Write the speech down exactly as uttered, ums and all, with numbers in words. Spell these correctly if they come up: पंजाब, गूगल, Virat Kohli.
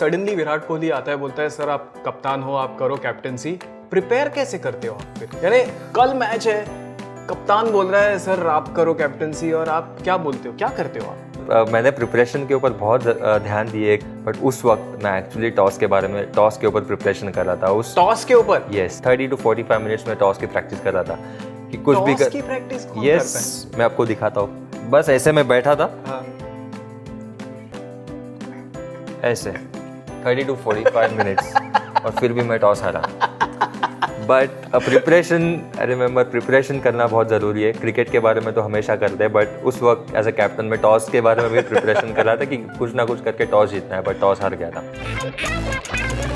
Suddenly Virat Kohli आता है, बोलता है सर आप कप्तान हो, आप करो कैप्टेंसी। प्रिपेयर कैसे करते हो आप फिर? यानी कल मैच है, कप्तान बोल रहा है सर आप करो कैप्टेंसी, और आप क्या बोलते हो, क्या करते हो आप? uh, मैंने प्रिपरेशन के ऊपर बहुत ध्यान दिए, बट उस वक्त मैं एक्चुअली टॉस के बारे में, टॉस के ऊपर प्रिपरेशन कर रहा था। उस टॉस के ऊपर yes thirty to forty five minutes में टॉस की प्रैक्टिस कर रहा था कि कुछ भी कर... की प्रैक्टिस यस yes, मैं आपको दिखाता हूँ। बस ऐसे मैं बैठा था, हाँ। ऐसे thirty to forty five minutes और फिर भी मैं टॉस हारा। But preparation, I remember preparation करना बहुत ज़रूरी है। क्रिकेट के बारे में तो हमेशा करते हैं, बट उस वक्त एज अ कैप्टन मैं टॉस के बारे में भी प्रिपरेशन कर रहा था कि कुछ ना कुछ करके टॉस जीतना है, बट टॉस हार गया था।